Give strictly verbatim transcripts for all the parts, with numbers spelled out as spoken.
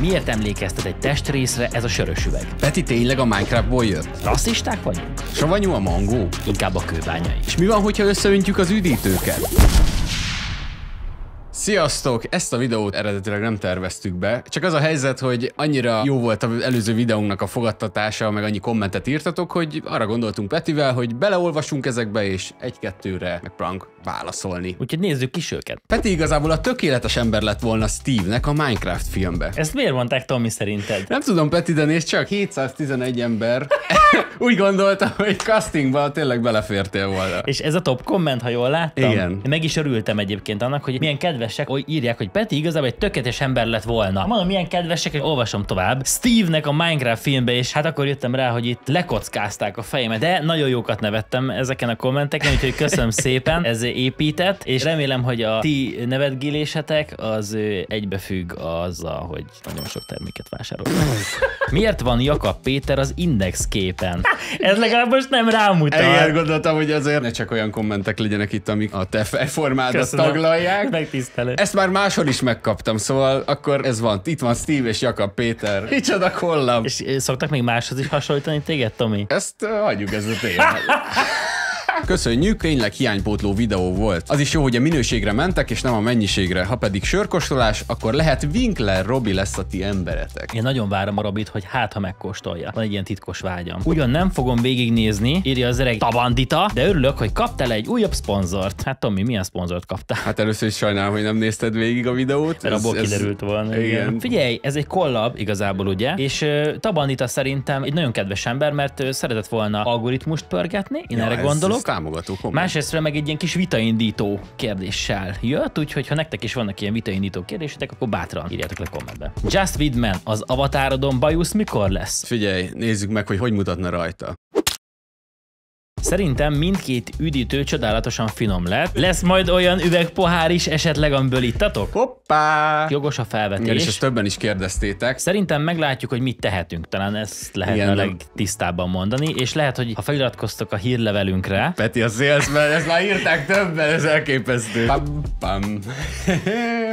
Miért emlékeztet egy testrészre ez a sörös üveg? Peti tényleg a Minecraftból jött? Rasszisták vagyunk? Savanyú a mangó? Inkább a kőbányai. És mi van, hogyha összeöntjük az üdítőket? Sziasztok! Ezt a videót eredetileg nem terveztük be, csak az a helyzet, hogy annyira jó volt az előző videónknak a fogadtatása, meg annyi kommentet írtatok, hogy arra gondoltunk Petivel, hogy beleolvasunk ezekbe, és egy-kettőre megpróbálunk válaszolni. Úgyhogy nézzük is őket. Peti igazából a tökéletes ember lett volna Steve-nek a Minecraft filmbe. Ezt miért mondták, Tomi, szerinted? Nem tudom, Peti, de nézd csak, hétszáztizenegy ember úgy gondolta, hogy castingban tényleg belefértél volna. És ez a top komment, ha jól láttam. Igen. Én meg is örültem egyébként annak, hogy milyen kedves hogy írják, hogy Peti igazából egy tökéletes ember lett volna. Mondom, milyen kedvesek, hogy olvasom tovább. Steve-nek a Minecraft filmbe, és hát akkor jöttem rá, hogy itt lekockázták a fejemet, de nagyon jókat nevettem ezeken a kommenteken, úgyhogy köszönöm szépen, ez épített, és remélem, hogy a ti nevetgélésetek az egybefügg azzal, hogy nagyon sok terméket vásároltam. Miért van Jakab Péter az Index képen? Ez legalább most nem rámutat. Én gondoltam, hogy azért ne csak olyan kommentek legyenek itt, amik a te fejformádat taglalják. Megtisztelő. Ezt már máshol is megkaptam, szóval akkor ez van. Itt van Steve és Jakab Péter. Micsoda kollam. És szoktak még máshoz is hasonlítani téged, Tomi? Ezt uh, hagyjuk, ez a téma. Köszönjük, tényleg hiánypótló videó volt. Az is jó, hogy a minőségre mentek, és nem a mennyiségre. Ha pedig sörkóstolás, akkor lehet Winkler Robi lesz a ti emberetek. Én nagyon várom a Robit, hogy hát ha megkóstolja. Van egy ilyen titkos vágyam. Ugyan nem fogom végignézni, írja az öreg Tabandita, de örülök, hogy kaptál egy újabb szponzort. Hát Tomi, milyen szponzort kaptál? Hát először is sajnálom, hogy nem nézted végig a videót. Mert abból kiderült volna. Igen. Figyelj, ez egy kollab igazából, ugye? És uh, Tabandita szerintem egy nagyon kedves ember, mert uh, szeretett volna algoritmust pörgetni. Én ja, erre gondolok. Támogató. Másrésztről meg egy ilyen kis vitaindító kérdéssel jött, úgyhogy ha nektek is vannak ilyen vitaindító kérdésetek, akkor bátran írjátok le kommentbe. Just Vidman, az avatarodon bajusz mikor lesz? Figyelj, nézzük meg, hogy hogy mutatna rajta. Szerintem mindkét üdítő csodálatosan finom lett. Lesz majd olyan üvegpohár is esetleg, amiből ittatok? Hoppá! Jogos a felvetés. Igen, és ezt többen is kérdeztétek. Szerintem meglátjuk, hogy mit tehetünk. Talán ezt lehetne igen, a legtisztábban mondani, és lehet, hogy ha feliratkoztok a hírlevelünkre... Peti, a szélszben, ezt már írták többen, ez elképesztő. Pam, pam.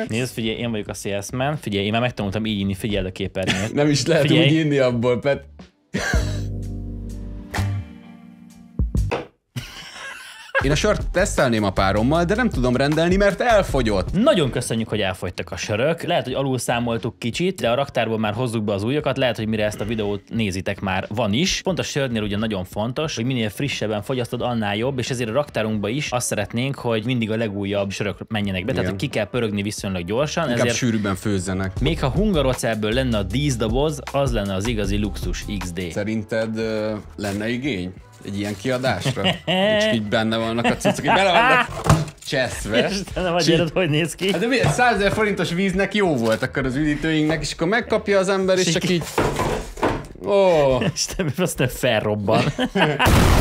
Nézd, figyelj, én vagyok a szélszben. Figyelj, én már megtanultam így inni, figyeld a képernyőt. Nem is lehet figyelj. Úgy inni abból, Peti. Én a sört tesztelném a párommal, de nem tudom rendelni, mert elfogyott. Nagyon köszönjük, hogy elfogytak a sörök. Lehet, hogy alul számoltuk kicsit, de a raktárból már hozzuk be az újakat. Lehet, hogy mire ezt a videót nézitek, már van is. Pont a sörnél ugye nagyon fontos, hogy minél frissebben fogyasztod, annál jobb, és ezért a raktárunkba is azt szeretnénk, hogy mindig a legújabb sörök menjenek be. Igen. Tehát ki kell pörögni viszonylag gyorsan. Inkább ezért sűrűbben főzzenek. Még ha hungarocelből lenne a díszdoboz, az lenne az igazi luxus iksz dé. Szerinted uh, lenne igény egy ilyen kiadásra? És így benne vannak a cuccok, így bele vannak cseszve. Istenem, adjad, hogy néz ki. Hát de miért? százezer forintos víznek jó volt akkor az üdítőinknek, és akkor megkapja az ember, és csak így... Ó! Istenem, aztán felrobban.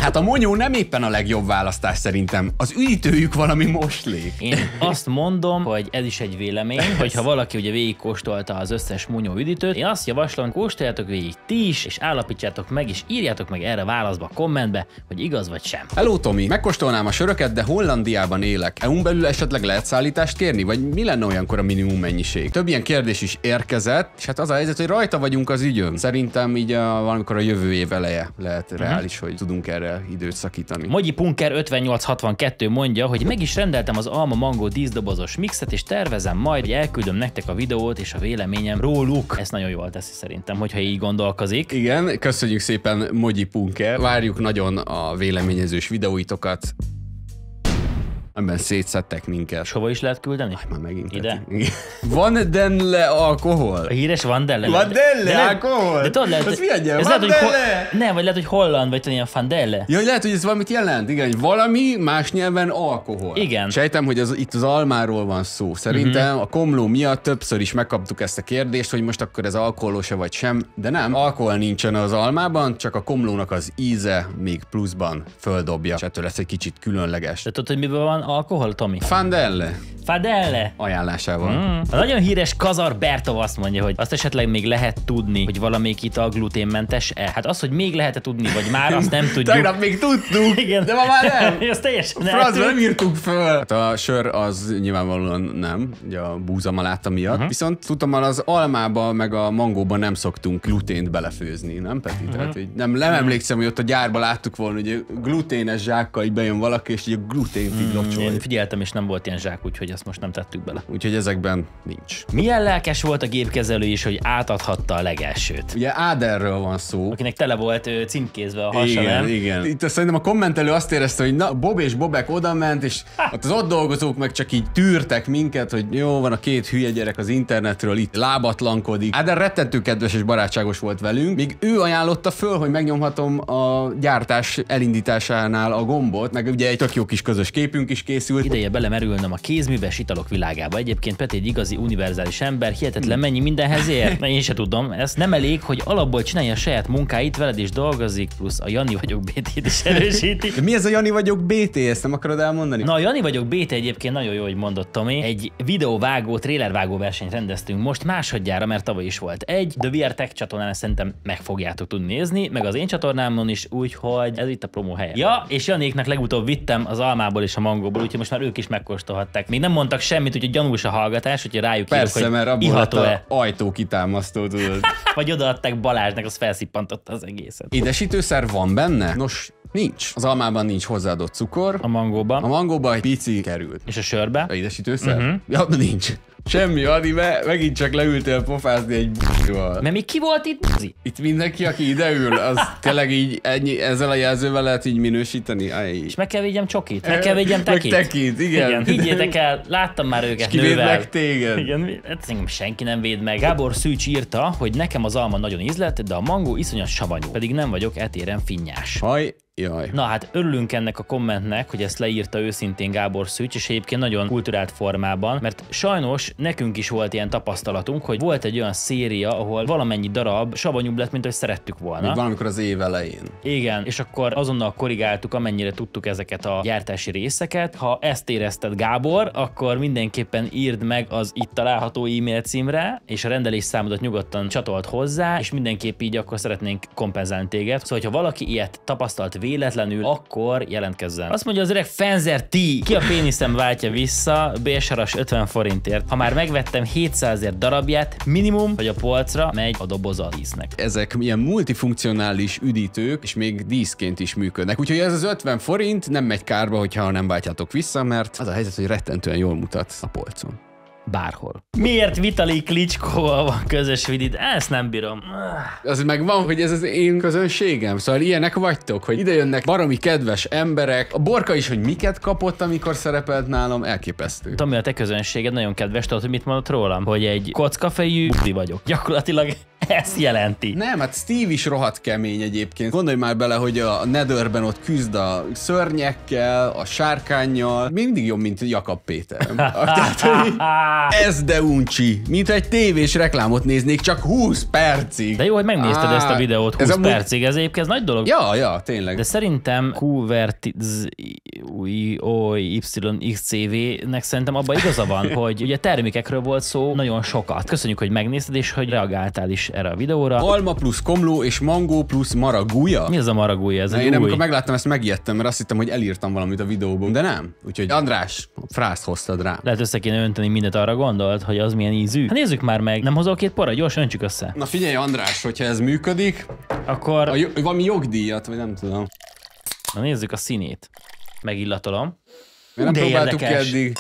Hát a monyó nem éppen a legjobb választás szerintem. Az üdítőjük valami moslék. Én azt mondom, hogy ez is egy vélemény, hogy ha valaki ugye végigkóstolta az összes monyó üdítőt, én azt javaslom, kóstoljátok végig ti is, és állapítsátok meg, és írjátok meg erre válaszba, kommentbe, hogy igaz vagy sem. Hello, Tomi, megkóstolnám a söröket, de Hollandiában élek. é u-n belül esetleg lehet szállítást kérni, vagy mi lenne olyankor a minimum mennyiség? Több ilyen kérdés is érkezett, és hát az a helyzet, hogy rajta vagyunk az ügyön. Szerintem így a, valamikor a jövő év eleje lehet reális, uh-huh. hogy tudunk erre időt szakítani. Magyipunker ötvennyolc hatvankettő mondja, hogy meg is rendeltem az alma mangó díszdobozos mixet, és tervezem majd, hogy elküldöm nektek a videót és a véleményem róluk. Ezt nagyon jól teszi szerintem, hogyha így gondolkozik. Igen, köszönjük szépen, Magyipunker. Várjuk nagyon a véleményezős videóitokat, amiben szétszedtek minket. És hova is lehet küldeni? Aj, már megint. Ide? Vandelle alkohol. A híres Vandelle. Vandelle alkohol? De tudod, lehet, az mi ez lehet, hogy nem, vagy lehet, hogy holland, vagy tudod, ilyen Vandelle. Jaj, lehet, hogy ez valamit jelent. Igen, valami más nyelven alkohol. Igen. Sejtem, hogy az, itt az almáról van szó. Szerintem uh-huh. a komló miatt többször is megkaptuk ezt a kérdést, hogy most akkor ez alkoholos-e vagy sem. De nem, alkohol nincsen az almában, csak a komlónak az íze még pluszban földobja. És ettől lesz egy kicsit különleges. De tudod, hogy miből van van alkohol, Tomi? Vandelle. Vandelle ajánlásával. Mm. A nagyon híres Kazar Bertov azt mondja, hogy azt esetleg még lehet tudni, hogy valamelyik ital gluténmentes-e. Hát az, hogy még lehet-e tudni, vagy már azt nem tudjuk. Tegnap még tudtuk, igen. De ma már nem. Azt teljesen nem. Francba nem írtuk föl. Hát a sör az nyilvánvalóan nem, ugye a búzamaláta miatt. Uh-huh. Viszont tudom, az almába meg a mangóban nem szoktunk glutént belefőzni, nem Peti? Uh-huh. Tehát, nem, nem uh-huh. emlékszem, hogy ott a gyárban láttuk volna, hogy gluténes zsákkal így bejön valaki, és így a glutént így locsol. Én figyeltem, és nem volt ilyen zsák, úgyhogy ezt most nem tettük bele. Úgyhogy ezekben nincs. Milyen lelkes volt a gépkezelő is, hogy átadhatta a legelsőt. Ugye Áderről van szó. Akinek tele volt ő, címkézve a hasa, igen, igen. Itt szerintem a kommentelő azt érezte, hogy na, Bob és Bobek odament, és ott az ott dolgozók meg csak így tűrtek minket, hogy jó, van a két hülye gyerek az internetről, itt lábatlankodik. Áder rettentő kedves és barátságos volt velünk, még ő ajánlotta föl, hogy megnyomhatom a gyártás elindításánál a gombot, meg ugye egy tök jó kis közös képünk is készült. Ideje belemerülnöm a kézműves italok világába. Egyébként Peti egy igazi univerzális ember, hihetetlen mennyi mindenhez ér. Én se tudom, ez nem elég, hogy alapból csinálja a saját munkáit, veled is dolgozik, plusz a Jani vagyok bé té-t is erősíti. Mi ez a Jani vagyok bé té? Ezt nem akarod elmondani? Na, a Jani vagyok bé té egyébként nagyon jó, hogy mondott Tomi. Egy videóvágó, trélervágó versenyt rendeztünk most másodjára, mert tavaly is volt egy. The vé er Tech csatornán szerintem meg fogjátok tudni nézni, meg az én csatornámon is, úgyhogy ez itt a promó helye. Ja, és Janéknak legutóbb vittem az almából és a mangóból, úgyhogy most már ők is megkóstolhatták. Még nem mondtak semmit, úgyhogy gyanús a hallgatás, hogy rájuk persze, írok, hogy mert iható-e. Ajtó kitámasztó, tudod. Vagy odaadták Balázsnak, az felszippantotta az egészet. Édesítőszer van benne? Nos, nincs. Az almában nincs hozzáadott cukor. A mangóban? A mangóban egy pici került. És a sörbe? A édesítőszer? Uh-huh. Ja, nincs. Semmi, Adi, mert megint csak leültél pofázni egy b***val. Mert még ki volt itt b***i? Itt mindenki, aki ideül, az tényleg így ennyi, ezzel a jelzővel lehet így minősíteni. Aj. És meg kell védjem csokit, meg kell védjem tekit. Meg tekint, igen. Igen. Higgyétek el, láttam már őket ki nővel. Ki véd meg téged? Igen, hát senki nem véd meg. Gábor Szűcs írta, hogy nekem az alma nagyon ízlett, de a mangó iszonyat savanyú, pedig nem vagyok etéren finnyás. Haj. Jaj. Na hát örülünk ennek a kommentnek, hogy ezt leírta őszintén Gábor Szűcs, és egyébként nagyon kulturált formában, mert sajnos nekünk is volt ilyen tapasztalatunk, hogy volt egy olyan széria, ahol valamennyi darab savanyúbb lett, mint ahogy szerettük volna. Még valamikor az év elején. Igen, és akkor azonnal korrigáltuk, amennyire tudtuk ezeket a gyártási részeket. Ha ezt érezted, Gábor, akkor mindenképpen írd meg az itt található e-mail címre, és a rendelés számodat nyugodtan csatold hozzá, és mindenképp így akkor szeretnénk kompenzálni téged. Szóval, ha valaki ilyet tapasztalt véletlenül, akkor jelentkezzen. Azt mondja az öreg FENZER T, ki a péniszem váltja vissza, bérsaras ötven forintért. Ha már megvettem hétszázezer darabját, minimum, hogy a polcra megy a doboza dísznek. Ezek ilyen multifunkcionális üdítők, és még díszként is működnek. Úgyhogy ez az ötven forint nem megy kárba, hogyha nem váltjátok vissza, mert az a helyzet, hogy rettentően jól mutat a polcon. Bárhol. Miért Vitalik Licskóval van közös vidit? Ezt nem bírom. Az meg van, hogy ez az én közönségem. Szóval ilyenek vagytok, hogy ide jönnek baromi kedves emberek. A Borka is, hogy miket kapott, amikor szerepelt nálam, elképesztő. Tomi, a te közönséged nagyon kedves, tudod, hogy mit mondott rólam? Hogy egy kockafejű budi vagyok. Gyakorlatilag ezt jelenti. Nem, hát Steve is rohadt kemény egyébként. Gondolj már bele, hogy a Netherben ott küzd a szörnyekkel, a sárkánnyal. Mindig jobb, mint Jakab Péter. Ez de uncsi, mint egy tévés reklámot néznék csak húsz percig. De jó, hogy megnézted Á, ezt a videót húsz ez percig, ez egyébként nagy dolog. Ja, ja, tényleg. De szerintem Q V R T Z O Y X C V-nek szerintem abban igaza van, hogy ugye termékekről volt szó nagyon sokat. Köszönjük, hogy megnézted és hogy reagáltál is erre a videóra. Alma plusz komló és mangó plusz maragúja. Mi ez a maragúja? Ez Na, egy én új. Amikor megláttam, ezt megijedtem, mert azt hittem, hogy elírtam valamit a videóban, de nem. Úgyhogy András, frászt hoztad rá. Lehet össze kéne önteni mindent, arra gondolt, hogy az milyen ízű. Hát nézzük már meg, nem hozol két porra, gyorsan öntsük össze. Na figyelj András, hogyha ez működik, akkor... A jo- valami jogdíjat, vagy nem tudom. Na nézzük a színét. Megillatolom. Hú, nem próbáltuk eddig.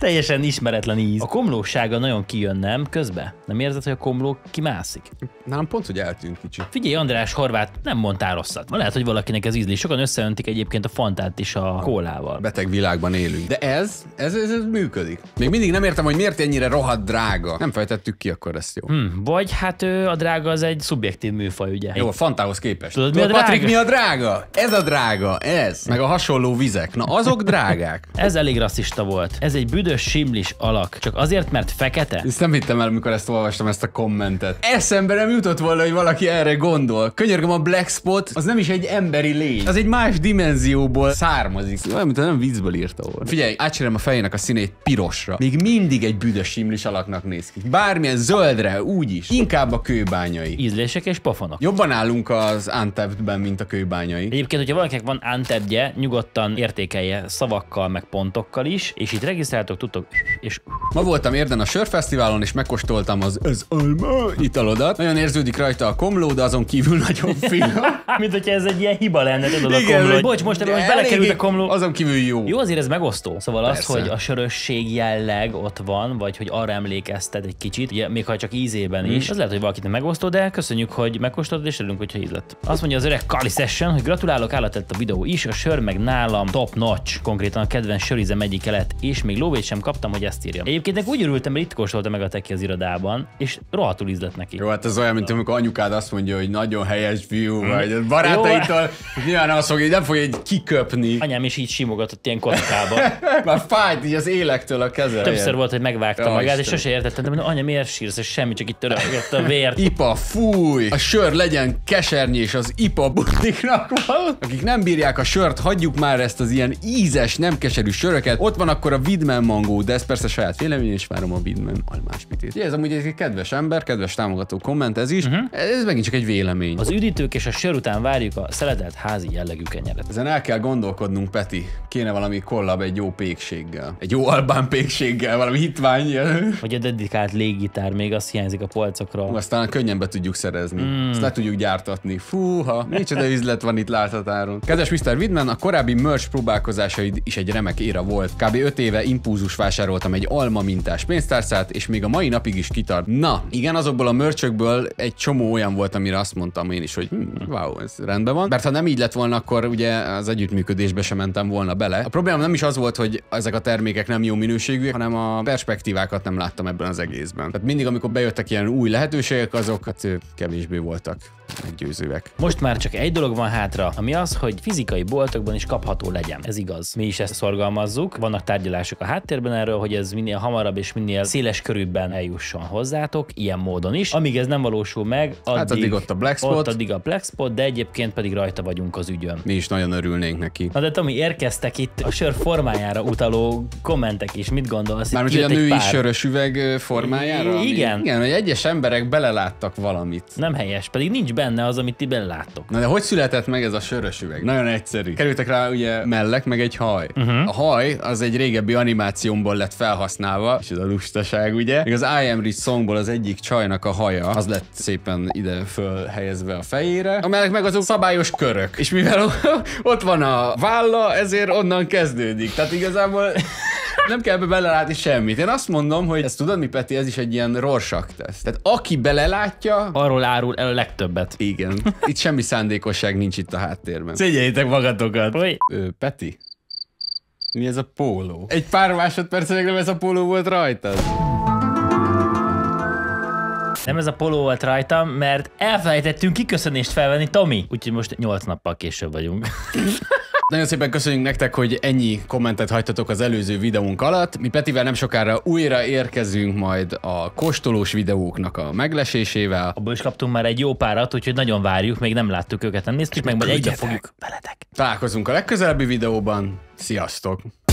Teljesen ismeretlen íz. A komlósága nagyon kijön, nem? Közben. Nem érzed, hogy a komló kimászik? Nálam pont, hogy eltűnt kicsit. Figyelj, András Horváth, nem mondtál rosszat. Lehet, hogy valakinek ez ízli. Sokan összeöntik egyébként a fantát is a kólával. Beteg világban élünk. De ez, ez, ez, ez működik. Még mindig nem értem, hogy miért ennyire rohadt drága. Nem fejtettük ki, akkor ezt jó. Hmm, vagy hát ő, a drága az egy szubjektív műfaj, ugye? Jó, a fantához képest. Tudod, mi a drága? Patrik, mi a drága? Ez a drága, ez. Meg a hasonló vizek. Na azok drágák. Ez elég rasszista volt. Ez egy büdös ötös simlis alak. Csak azért, mert fekete? Ezt nem hittem el, amikor ezt olvastam, ezt a kommentet. Eszembe nem jutott volna, hogy valaki erre gondol. Könyörgöm, a black spot az nem is egy emberi lény. Az egy más dimenzióból származik. Olyan, mint nem viccből írta volna. Figyelj, átcserélem a fejének a színét pirosra. Még mindig egy büdös simlis alaknak néz ki. Bármilyen zöldre, úgyis. Inkább a kőbányai. Ízlések és pofonok. Jobban állunk az Untappdben, mint a kőbányai. Egyébként, hogyha valakinek van Untappdje, nyugodtan értékelje szavakkal, meg pontokkal is, és itt regisztráltok, tudtok, és... Ma voltam Érden a sörfesztiválon, és megkóstoltam az ez alma italodat. Nagyon érződik rajta a komló, de azon kívül nagyon finom. Mint hogyha ez egy ilyen hiba lenne, tudod, a komló. Hogy... Bocs, most ebben most belekerült a komló. Azon kívül jó. Jó, azért ez megosztó. Szóval persze, az, hogy a sörösség jelleg ott van, vagy hogy arra emlékezted egy kicsit, ugye, még ha csak ízében hmm. is, az lehet, hogy valakit megosztó, de köszönjük, hogy megkóstoltad, és örülünk, hogyha ízlett. Azt mondja az öreg Kali Session, hogy gratulálok, állatett a videó is, a sör meg nálam top notch. Konkrétan a kedvenc sörizem egyike lett, és még lóvét sem kaptam, hogy ezt írjam. Egyébként úgy örültem, mert itt kóstolta meg a teki az irodában, és rohadtul ízlett neki. Jó, hát ez olyan, mint amikor anyukád azt mondja, hogy nagyon helyes fiú, hmm. vagy barátaitól nyilván azt fogja, hogy nem fogja egy kiköpni. Anyám is így simogatott ilyen kockába. Már fájt így az élektől a keze. Többször volt, hogy megvágta magát, és sose értettem, hogy anya, miért sírsz, és semmi, csak itt törögött a vért. Ipa, fúj! A sör legyen kesernyés, és az ipa butiknak van. Akik nem bírják a sört, hagyjuk már ezt az ilyen ízes, nem keserű söröket. Ott van akkor a Vidman mangó, de ez persze saját vélemény, és várom a Vidman almáspitét. Ez amúgy egy kedves ember, kedves támogató komment, ez is. Uh-huh. Ez megint csak egy vélemény. Az üdítők és a sör után várjuk a szeletelt házi jellegű kenyeret. Ezen el kell gondolkodnunk, Peti. Kéne valami kollab egy jó pékséggel. Egy jó albán pékséggel, valami hitvány. Vagy a dedikált léggitár, még azt hiányzik a polcokra. Aztán könnyen be tudjuk szerezni. Mm. Azt le tudjuk gyártatni. Fúha, micsoda üzlet van itt láthatáron. Kedves miszter Vidman, a korábbi merch próbálkozásaid is egy remek éra volt. Kb. öt éve impulzus vásároltam egy alma mintás pénztárcát, és még a mai napig is kitart. Na, igen, azokból a merchökből egy csomó olyan volt, amire azt mondtam én is, hogy hm, wow, ez rendben van. Mert ha nem így lett volna, akkor ugye az együttműködésbe sem mentem volna bele. A problémám nem is az volt, hogy ezek a termékek nem jó minőségűek, hanem a perspektívákat nem láttam ebben az egészben. Tehát mindig, amikor bejöttek ilyen új lehetőségek, azokat kevésbé voltak meggyőzőek. Most már csak egy dolog van hátra, ami az, hogy fizikai boltokban is kapható legyen. Ez igaz. Mi is ezt szorgalmazzuk. Vannak tárgyalások a háttérben erről, hogy ez minél hamarabb és minél széles körülben eljusson hozzátok, ilyen módon is. Amíg ez nem valósul meg, addig, hát addig ott a black spot. Ott addig a black spot, de egyébként pedig rajta vagyunk az ügyön. Mi is nagyon örülnénk neki. Na de Tomi, érkeztek itt a sör formájára utaló kommentek is. Mit gondolsz? Mármint, hogy a női pár... sörös üveg formájára? I igen. Ami... Igen, hogy egyes emberek beleláttak valamit. Nem helyes, pedig nincs benne az, amit ti beleláttok. Na de hogy született meg ez a sörös üveg? Nagyon egyszerű. Kerültek rá ugye mellek, meg egy haj. Uh-huh. A haj az egy régebbi animációmból lett felhasználva, és ez a lustaság, ugye? Még az I Am Rich Songból az egyik csajnak a haja, az lett szépen ide fölhelyezve a fejére. A mellek meg azok szabályos körök. És mivel ott van a válla, ezért onnan kezdődik. Tehát igazából... Nem kell be belelátni semmit. Én azt mondom, hogy ezt tudod mi, Peti, ez is egy ilyen rorsak teszt. Tehát aki belelátja, arról árul el a legtöbbet. Igen. Itt semmi szándékosság nincs itt a háttérben. Szégyeljétek magatokat. Ö, Peti? Mi ez a póló? Egy pár másodpercre nem ez a póló volt rajtad. Nem ez a póló volt rajtam, mert elfelejtettünk kiköszönést felvenni, Tomi. Úgyhogy most nyolc nappal később vagyunk. Nagyon szépen köszönjük nektek, hogy ennyi kommentet hagytatok az előző videónk alatt. Mi Petivel nem sokára újra érkezünk majd a kóstolós videóknak a meglesésével. Abból is kaptunk már egy jó párat, úgyhogy nagyon várjuk, még nem láttuk őket, nem néztük meg, majd egyet fogjuk veletek. Találkozunk a legközelebbi videóban. Sziasztok!